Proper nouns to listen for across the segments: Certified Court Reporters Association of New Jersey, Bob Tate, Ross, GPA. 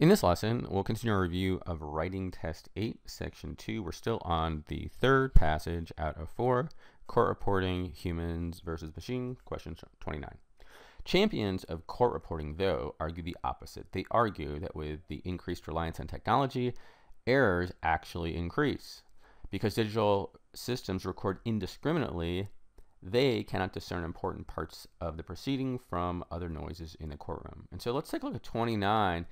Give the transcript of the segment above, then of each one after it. In this lesson, we'll continue our review of Writing Test 8, Section 2. We're still on the third passage out of 4, Court Reporting, Humans versus Machine, question 29. Champions of court reporting, though, argue the opposite. They argue that with the increased reliance on technology, errors actually increase. Because digital systems record indiscriminately, they cannot discern important parts of the proceeding from other noises in the courtroom. And so let's take a look at 29.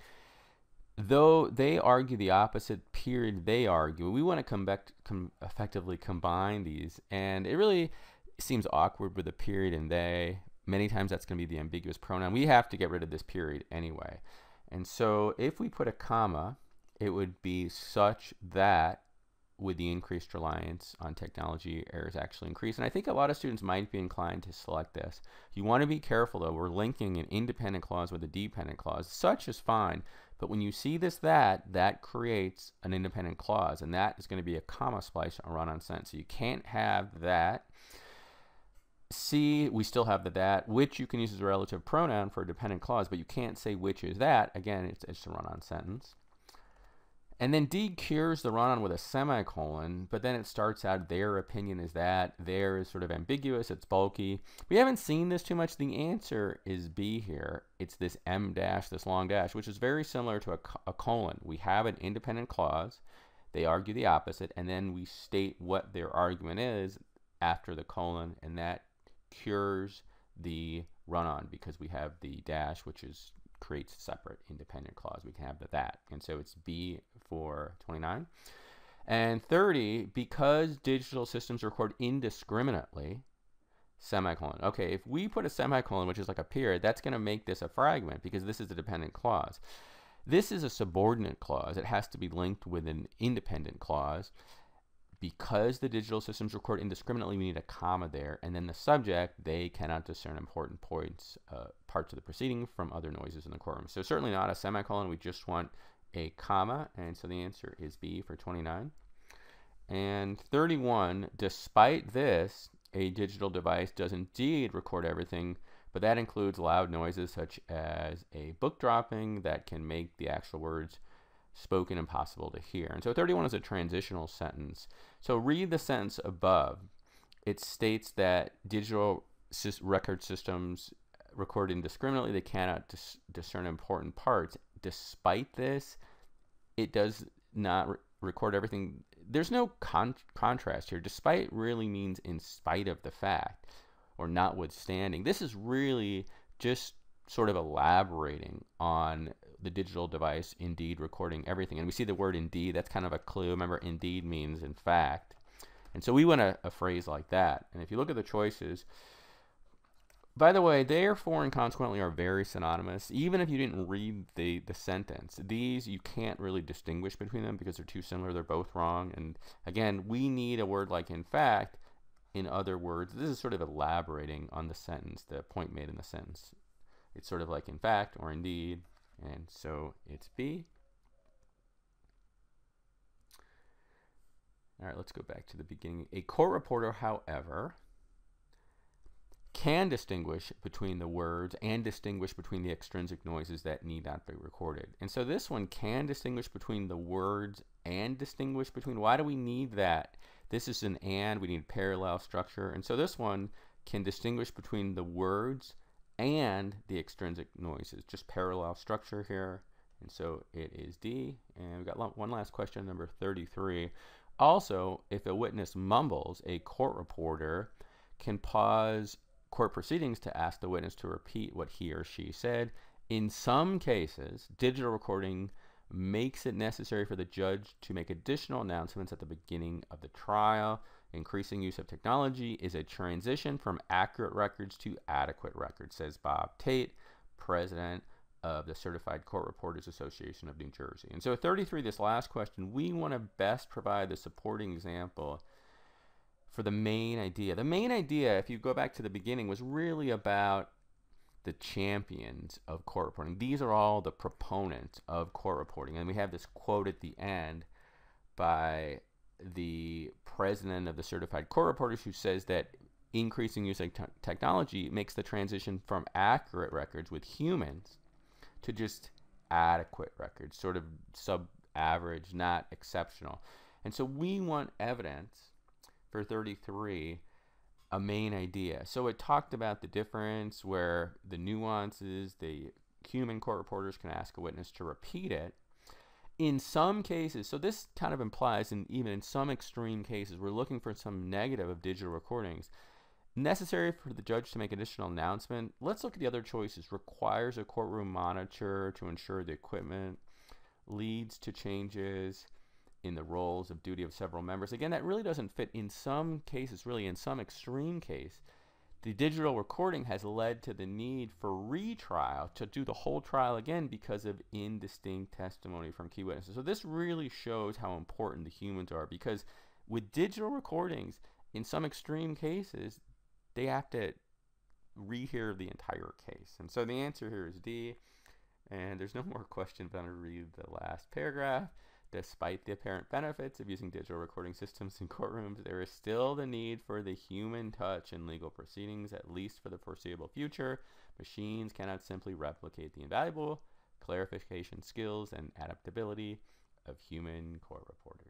Though they argue the opposite, period, they argue. We want to effectively combine these, and it really seems awkward with a period and they. Many times that's going to be the ambiguous pronoun. We have to get rid of this period anyway. And so if we put a comma, it would be such that with the increased reliance on technology, errors actually increase. And I think a lot of students might be inclined to select this. You want to be careful, though. We're linking an independent clause with a dependent clause. Such is fine. But when you see this that creates an independent clause, and that is going to be a comma splice or run-on sentence. So you can't have that. See, we still have the that, which you can use as a relative pronoun for a dependent clause, but you can't say which is that. Again, it's a run-on sentence. And then D cures the run-on with a semicolon, but then it starts out, their opinion is that, there is sort of ambiguous, it's bulky. We haven't seen this too much. The answer is B here. It's this M dash, this long dash, which is very similar to a colon. We have an independent clause, they argue the opposite, and then we state what their argument is after the colon, and that cures the run-on because we have the dash, which is creates a separate independent clause. We can have the that. And so it's B for 29. And 30, because digital systems record indiscriminately, semicolon. Okay, if we put a semicolon, which is like a period, that's going to make this a fragment because this is a dependent clause. This is a subordinate clause. It has to be linked with an independent clause. Because the digital systems record indiscriminately, we need a comma there, and then the subject, they cannot discern important points, parts of the proceeding from other noises in the courtroom. So certainly not a semicolon, we just want a comma, and so the answer is B for 29. And 31, despite this, a digital device does indeed record everything, but that includes loud noises such as a book dropping that can make the actual words spoken impossible to hear. And so 31 is a transitional sentence. So read the sentence above. It states that digital record systems record indiscriminately. They cannot discern important parts. Despite this, it does not record everything. There's no contrast here. Despite really means in spite of the fact or notwithstanding. This is really just sort of elaborating on the digital device indeed recording everything. And we see the word indeed, that's kind of a clue. Remember, indeed means in fact. And so we want a phrase like that. And if you look at the choices, by the way, therefore and consequently are very synonymous. Even if you didn't read the sentence, these you can't really distinguish between them because they're too similar, they're both wrong. And again, we need a word like in fact in other words. This is sort of elaborating on the sentence, the point made in the sentence. It's sort of like in fact or indeed. And so it's B. All right, let's go back to the beginning. A court reporter, however, can distinguish between the words and distinguish between the extrinsic noises that need not be recorded. And so this one can distinguish between the words and distinguish between. Why do we need that? This is an and. We need parallel structure. And so this one can distinguish between the words and the extrinsic noises, just parallel structure here. And so it is D. And we've got one last question, number 33. Also, if a witness mumbles, a court reporter can pause court proceedings to ask the witness to repeat what he or she said. In some cases, digital recording makes it necessary for the judge to make additional announcements at the beginning of the trial. Increasing use of technology is a transition from accurate records to adequate records, says Bob Tate, president of the Certified Court Reporters Association of New Jersey. And so 33, this last question, we want to best provide the supporting example for the main idea. The main idea, if you go back to the beginning, was really about the champions of court reporting. These are all the proponents of court reporting. And we have this quote at the end by the president of the Certified Court Reporters who says that increasing use of technology makes the transition from accurate records with humans to just adequate record, sort of sub-average, not exceptional. And so we want evidence for 33, a main idea. So it talked about the difference, where the nuances, the human court reporters can ask a witness to repeat it. In some cases, so this kind of implies, and even in some extreme cases, we're looking for some negative of digital recordings. Necessary for the judge to make additional announcement. Let's look at the other choices. Requires a courtroom monitor to ensure the equipment. Leads to changes in the roles of duty of several members. Again, that really doesn't fit. In some cases, really in some extreme case, the digital recording has led to the need for retrial, to do the whole trial again because of indistinct testimony from key witnesses. So this really shows how important the humans are, because with digital recordings, in some extreme cases, they have to rehear the entire case. And so the answer here is D, and there's no more question, but I'm going to read the last paragraph. Despite the apparent benefits of using digital recording systems in courtrooms, there is still the need for the human touch in legal proceedings, at least for the foreseeable future. Machines cannot simply replicate the invaluable clarification skills and adaptability of human court reporters.